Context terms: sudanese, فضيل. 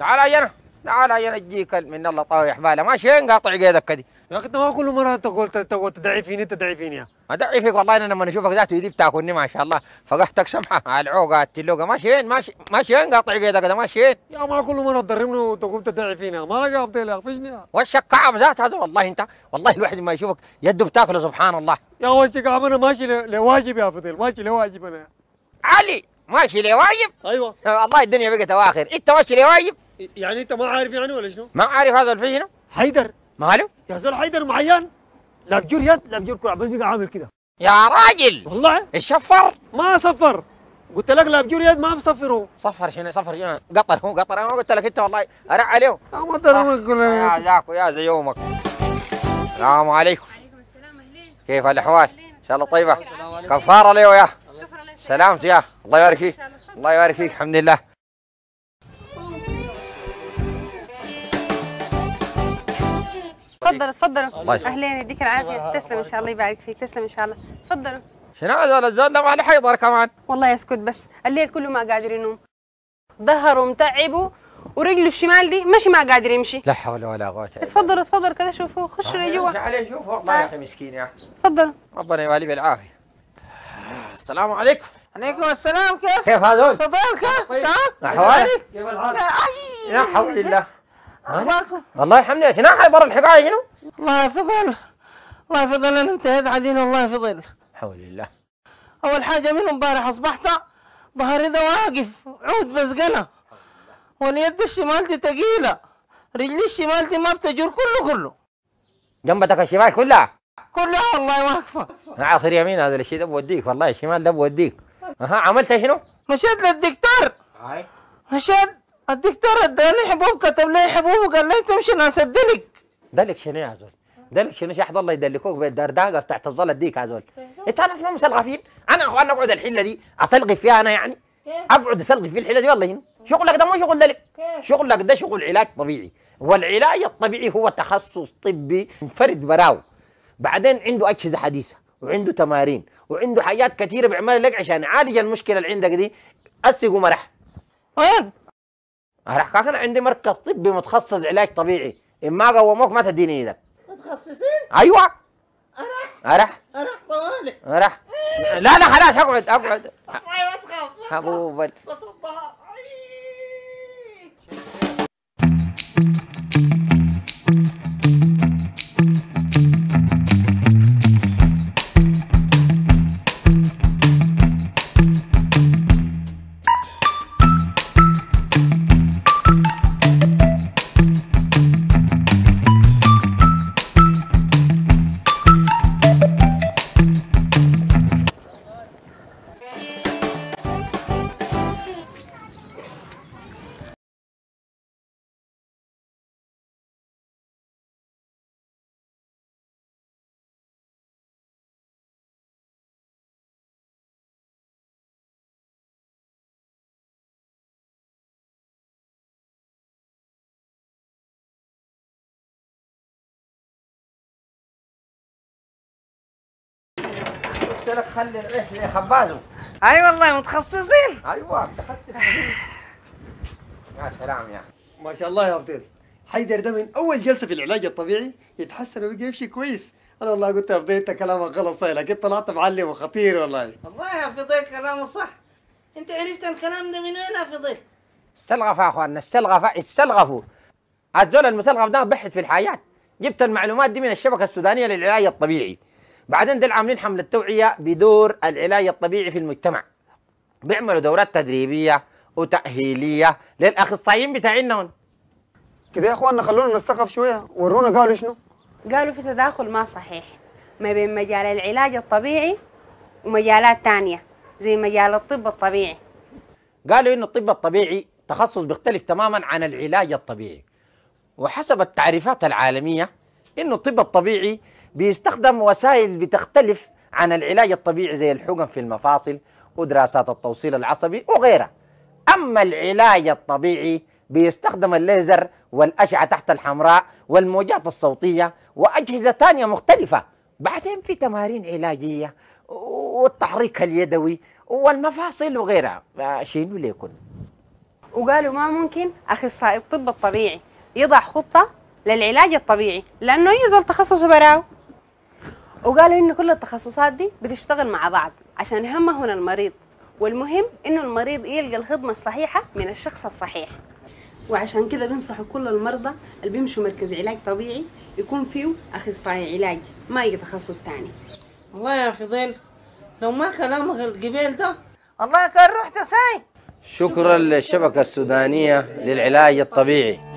تعال يا تعال يا اجيك من الله طايح بالها ماشي انقاطع قيدك كدي يا اخي. انت ما كل مره تقول تدعي فيني تدعي فيني يا ادعي فيك والله. انا لما اشوفك ذاته يدي بتاكلني ما شاء الله، فقحتك سمحه على العوقه التلوقه ماشي ماشي ماشي انقاطع قيدك ده ماشي يا. ما كل مره تضربني وتقوم تدعي فيني ما لقى ابطي لك فشني وشك كعب ذات هذا والله. انت والله الواحد ما يشوفك يده بتاكله سبحان الله يا وشك كعب. انا ماشي لواجب يا فضيل، ماشي لواجب انا علي، ماشي لي واجب. ايوه والله الدنيا بقت اواخر. انت ماشي لي واجب يعني انت ما عارف يعني ولا شنو؟ ما عارف هذا الفجنه حيدر ماله؟ يا زول حيدر معيان لا بجور يد لا بجور كوع، بس بقى عامل كده يا راجل والله. الشفر ما صفر، قلت لك لا بجور يد ما بصفر. هو صفر شنو صفر شنو؟ قطر هو قطر. انا قلت لك انت والله ارع عليه ما ضربك يا ذاكو يا زي يومك. السلام عليكم. وعليكم السلام. اهلين كيف الاحوال؟ ان شاء الله طيبه. كفاره ليه يا سلامتي يا الله يبارك فيك. الله يبارك فيك الحمد لله. تفضلوا تفضلوا اهلين يديك العافيه. تسلم ان شاء الله يبارك فيك. تسلم ان شاء الله. تفضلوا. شنو هذول الزول ده ما له حيضر كمان والله. يسكت بس الليل كله ما قادر ينوم، ظهره متعبه ورجله الشمال دي مشي ما قادر يمشي. لا حول ولا قوه. تفضلوا تفضلوا كذا شوفوا خشوا لجوا. عليه شوف والله يا اخي مسكين يا اخي. تفضلوا ربنا يواليه بالعافيه. السلام عليكم. عليكم السلام. كيف هذول؟ تفضلك احوالك كيف الحال؟ لا حول الله. اخباركم؟ والله الحمد لله. شنو حيبر الحكايه شنو؟ الله يفضل الله يفضل انا انتهيت عدين والله يفضل. حول الله. اول حاجه من امبارح اصبحت ظهري ده واقف عود بزقنا، واليد الشمالتي ثقيله، رجلي الشمالتي ما بتجور كله جنبتك الشمال كلها؟ كلها والله واقفه. عاصر يمين هذا الشيء ده بوديك والله الشمال ده بوديك. اها عملت شنو؟ مشيت للدكتور. اي مشيت الدكتور اداني حبوب كتب لي حبوب وقال لي تمشي ناس الدلك. دلك شنو يا زول؟ دلك شنو يا حد الله يدلكوك بالدرداقه بتاعت الظل الديك يا زول. انت انا اسمع مسلغفين، انا اخوان اقعد الحله دي اسلغي فيها انا يعني؟ اقعد اسلغي في الحله دي والله شنو؟ شغلك ده مو شغل دلك. شغلك ده شغل علاج طبيعي، والعلاج الطبيعي هو تخصص طبي منفرد براو. بعدين عنده اجهزه حديثه وعنده تمارين وعنده حاجات كثيره بيعملها لك عشان يعالج المشكله اللي عندك دي. اسق ومرح. وين؟ راح انا عندي مركز طبي متخصص علاج طبيعي، اما قوموك ما تديني ايدك. متخصصين؟ ايوه. ارح طوالي. ارح لا لا خلاص اقعد اقعد. ما تخاف حبوب بصدها. قلت لك خلي الرحله يا خبازو. اي أيوة والله متخصصين. ايوه متخصصين. يا سلام يا ما شاء الله يا فضيل. حيدر ده من اول جلسه في العلاج الطبيعي يتحسن وبقى يمشي كويس. انا والله قلت يا فضيل انت كلامك غلط صاير، لكن طلعت معلم وخطير والله. والله يا فضيل كلامه صح. انت عرفت الكلام ده من وين يا فضيل؟ استلغف يا اخواننا استلغف استلغفوا. الزول المسلغف ده بحث في الحياة. جبت المعلومات دي من الشبكه السودانيه للعلاج الطبيعي. بعدين دول عاملين حمله توعيه بدور العلاج الطبيعي في المجتمع. بيعملوا دورات تدريبيه وتاهيليه للاخصائيين بتاعنا كده يا اخواننا. خلونا نتثقف شويه، ورونا قالوا شنو؟ قالوا في تداخل ما صحيح ما بين مجال العلاج الطبيعي ومجالات ثانيه زي مجال الطب الطبيعي. قالوا انه الطب الطبيعي تخصص بيختلف تماما عن العلاج الطبيعي. وحسب التعريفات العالميه انه الطب الطبيعي بيستخدم وسائل بتختلف عن العلاج الطبيعي زي الحقن في المفاصل ودراسات التوصيل العصبي وغيرها. أما العلاج الطبيعي بيستخدم الليزر والأشعة تحت الحمراء والموجات الصوتية وأجهزة ثانية مختلفة. بعدين في تمارين علاجية والتحريك اليدوي والمفاصل وغيرها. شنو ليكن؟ وقالوا ما ممكن اخصائي الطب الطبيعي يضع خطه للعلاج الطبيعي لانه يزول تخصصه براو، وقالوا ان كل التخصصات دي بتشتغل مع بعض عشان يهمهن المريض، والمهم انه المريض يلقى الخدمه الصحيحه من الشخص الصحيح. وعشان كده بنصحوا كل المرضى اللي بيمشوا مركز علاج طبيعي يكون فيه اخصائي علاج ما يجي تخصص ثاني. والله يا فضيل لو ما كلامك الجبال ده الله كان رحت ساي. شكرا للشبكه السودانيه للعلاج الطبيعي.